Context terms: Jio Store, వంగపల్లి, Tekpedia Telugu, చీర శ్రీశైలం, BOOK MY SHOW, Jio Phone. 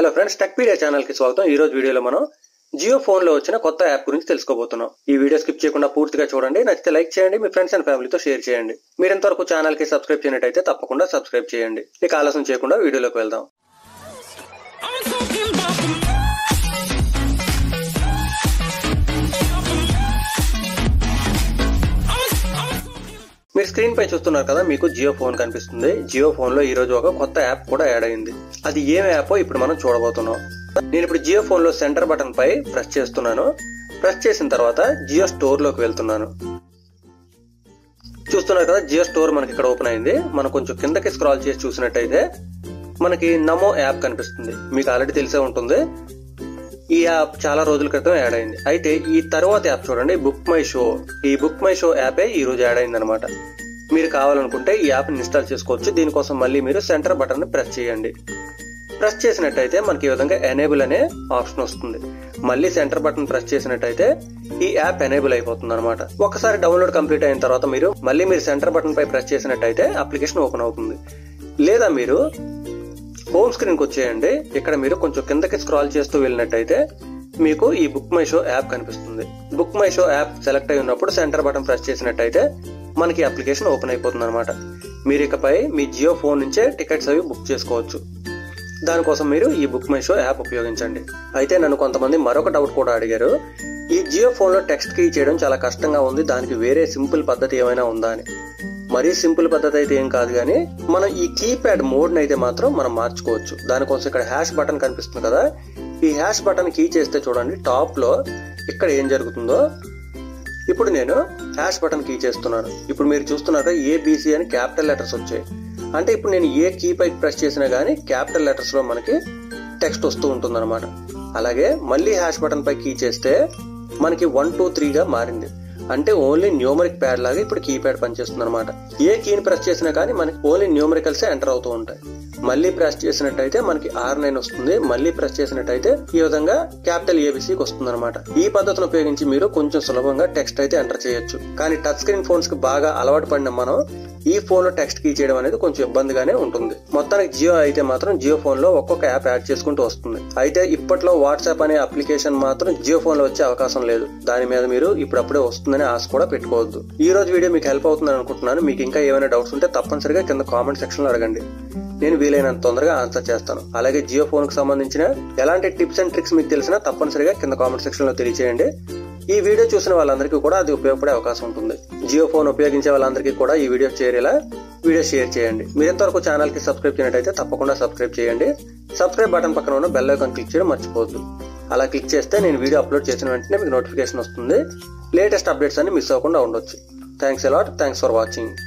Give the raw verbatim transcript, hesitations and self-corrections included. Hello friends, Tekpedia channel ki swagatham. Ee roju video lo manam Jio phone lo vachina kotta app gurinchi telusukobothunam. Ee video skip cheyakunda poorthiga chudandi. Nachithe like cheyandi, mee friends and family tho share cheyandi. Meer entavaraku channel ki subscribe cheyanataithe tappakunda subscribe cheyandi. Ee kalaasam cheyakunda video loki veldam. If you screen page, you can see Jio Phone. Jio Phone is a app that is added. That is the app that is added. I Jio Phone center button. Press Jio Store. Jio Store is open. We can scroll to choose Namo app. We can add this app. మీరు కావాలనుకుంటే ఈ app ని install చేసుకోవచ్చు. దీని కోసం మళ్ళీ మీరు center button ని ప్రెస్ చేయండి. ప్రెస్ చేసినట్లయితే మనకి ఈ విధంగా ఎనేబుల్ అనే ఆప్షన్ వస్తుంది. మళ్ళీ సెంటర్ బటన్ ప్రెస్ చేసినట్లయితే ఈ యాప్ ఎనేబుల్ అయిపోతుందన్నమాట. ఒకసారి డౌన్లోడ్ కంప్లీట్ అయిన తర్వాత మీరు మళ్ళీ మీరు సెంటర్ బటన్ పై ప్రెస్ చేసినట్లయితే అప్లికేషన్ ఓపెన్ అవుతుంది. లేదా మీరు హోమ్ స్క్రీన్ కు వచ్చేయండి. ఇక్కడ మీరు కొంచెం కిందకి స్క్రాల్ చేస్తూ వెళ్ళినట్లయితే మీకు ఈ బుక్ మై షో యాప్ కనిపిస్తుంది. Book my show app select అయి ఉన్నప్పుడు సెంటర్ బటన్ ప్రెస్ చేసినట్లయితే మనకి అప్లికేషన్ ఓపెన్ అయిపోతుందన్నమాట. మీరు ఇకపై మీ జియో ఫోన్ నుంచే టికెట్స్ అవి బుక్ చేసుకోవచ్చు. దాని కోసం మీరు ఈ బుక్ మై షో యాప్ ఉపయోగించండి. అయితే నన్ను కొంతమంది మరొక డౌట్ కూడా అడిగారు. ఈ జియో ఫోన్ లో టెక్స్ట్ కీ చేయడం చాలా కష్టంగా ఉంది, దానికి వేరే సింపుల్ పద్ధతి ఏమైనా ఉందా అని. మరీ సింపుల్ పద్ధతి అయితే ఏం కాదు, కానీ మనం ఈ కీప్యాడ్ మోడ్ నైతే మాత్రం మనం మార్చుకోవచ్చు. దానికోసం ఇక్కడ హ్యాష్ బటన్ కనిపిస్తుంది కదా, ఈ హ్యాష్ బటన్ కీ చేస్తే చూడండి టాప్ లో ఇక్కడ ఏం జరుగుతుందో. ఇప్పుడు నేను హ్యాష్ బటన్ కీ చేస్తున్నాను. ఇప్పుడు మీరు చూస్తున్నారు ఏబిసి అని క్యాపిటల్ లెటర్స్ వచ్చాయి. అంటే ఇప్పుడు నేను ఏ కీ పై ప్రెస్ చేసినా గానీ క్యాపిటల్ లెటర్స్ లో మనకి టెక్స్ట్ వస్తూ ఉంటుంది అనమాట. అలాగే మళ్ళీ హ్యాష్ బటన్ పై కీ చేస్తే మనకి వన్ టూ త్రీ గా మారింది. అంటే ఓన్లీ న్యూమరిక్ ప్యాడ్ లాగా ఇప్పుడు కీప్యాడ్ పనిచేస్తుంది అనమాట. ఏ కీని ప్రెస్ చేసినా కానీ మనకి ఓన్లీ న్యూమరికల్స్ ఎంటర్ అవుతూ ఉంటాయి. మళ్ళీ ప్రెస్ చేసినట్టయితే మనకి ఆర్ నైన్ వస్తుంది. మళ్ళీ ప్రెస్ చేసినట్టయితే ఈ విధంగా క్యాపిటల్ ఏబిసికి వస్తుంది అనమాట. ఈ పద్ధతిని ఉపయోగించి మీరు కొంచెం సులభంగా టెక్స్ట్ అయితే ఎంటర్ చేయొచ్చు. కానీ టచ్ స్క్రీన్ ఫోన్స్ కి బాగా అలవాటు పడిన మనం ఈ ఫోన్ లో టెక్స్ట్ కీ చేయడం అనేది కొంచెం ఇబ్బందిగానే ఉంటుంది. మొత్తానికి జియో అయితే మాత్రం జియో ఫోన్ లో ఒక్కొక్క యాప్ యాడ్ చేసుకుంటూ వస్తుంది. అయితే ఇప్పట్లో వాట్సాప్ అనే అప్లికేషన్ మాత్రం జియో ఫోన్ లో వచ్చే అవకాశం లేదు. దాని మీద మీరు ఇప్పుడప్పుడే వస్తుందనే ఆశ కూడా పెట్టుకోవద్దు. ఈ రోజు వీడియో మీకు హెల్ప్ అవుతుందని అనుకుంటున్నాను. మీకు ఇంకా ఏమైనా డౌట్స్ ఉంటే తప్పనిసరిగా కింద కామెంట్ సెక్షన్ లో అడగండి. నేను వీలైనంత తొందరగా ఆన్సర్ చేస్తాను. అలాగే జియో ఫోన్ కు సంబంధించిన ఎలాంటి టిప్స్ అండ్ ట్రిక్స్ మీకు తెలిసినా తప్పనిసరిగా కింద కామెంట్ సెక్షన్ లో తెలియజేయండి. ఈ వీడియో చూసిన వాళ్ళందరికీ కూడా అది ఉపయోగపడే అవకాశం ఉంటుంది. జియో ఫోన్ ఉపయోగించే వాళ్ళందరికీ కూడా ఈ వీడియో చేరేలా వీడియో షేర్ చేయండి. మీరు ఎంతవరకు ఛానల్ కి సబ్స్క్రైబ్ చేయనట్టయితే తప్పకుండా సబ్స్క్రైబ్ చేయండి. సబ్స్క్రైబ్ బటన్ పక్కన ఉన్న బెల్ ఐకాన్ క్లిక్ చేయడం మర్చిపోవద్దు. అలా క్లిక్ చేస్తే నేను వీడియో అప్లోడ్ చేసిన వెంటనే మీకు నోటిఫికేషన్ వస్తుంది. లేటెస్ట్ అప్డేట్స్ అన్ని మిస్ అవ్వకుండా ఉండొచ్చు. Thanks a lot. Thanks for watching.